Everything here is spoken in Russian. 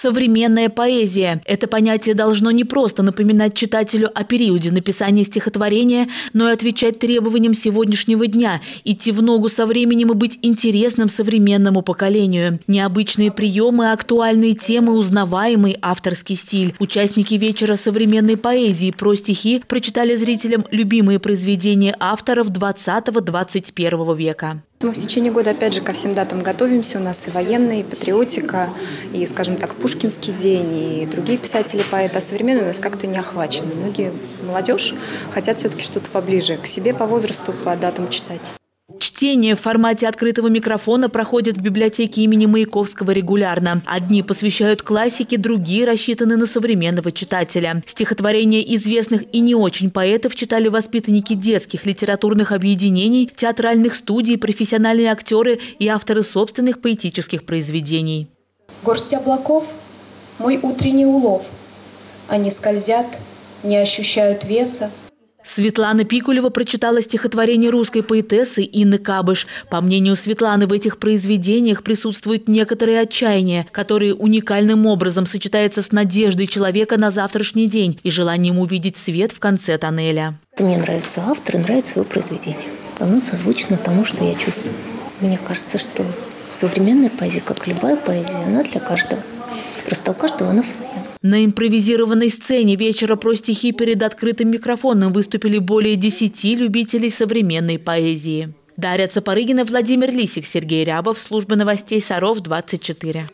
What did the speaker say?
современная поэзия. Это понятие должно не просто напоминать читателю о периоде написания стихотворения, но и отвечать требованиям сегодняшнего дня, идти в ногу со временем и быть интересным современному поколению. Необычные приемы, актуальные темы, узнаваемый авторский стиль. Участники вечера современной поэзии про стихи прочитали зрителям любимые произведения авторов 20-21 века. Мы в течение года, опять же, ко всем датам готовимся. У нас и военная, и патриотика, и, скажем так, Пушкинский день, и другие писатели-поэты. А современные у нас как-то не охвачены. Многие молодежь хотят все-таки что-то поближе к себе, по возрасту, по датам читать. Чтение в формате открытого микрофона проходит в библиотеке имени Маяковского регулярно. Одни посвящают классике, другие рассчитаны на современного читателя. Стихотворения известных и не очень поэтов читали воспитанники детских литературных объединений, театральных студий, профессиональные актеры и авторы собственных поэтических произведений. Горсть облаков – мой утренний улов. Они скользят, не ощущают веса. Светлана Пикулева прочитала стихотворение русской поэтессы Инны Кабыш. По мнению Светланы, в этих произведениях присутствует некоторое отчаяние, которое уникальным образом сочетается с надеждой человека на завтрашний день и желанием увидеть свет в конце тоннеля. Мне нравится автор и нравится его произведение. Оно созвучно тому, что я чувствую. Мне кажется, что современная поэзия, как любая поэзия, она для каждого. Просто у каждого она своя. На импровизированной сцене вечера про стихи перед открытым микрофоном выступили более 10 любителей современной поэзии. Дарья Цапарыгина, Владимир Лисик, Сергей Рябов, служба новостей Саров-24.